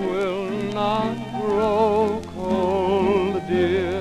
Will not grow cold, dear.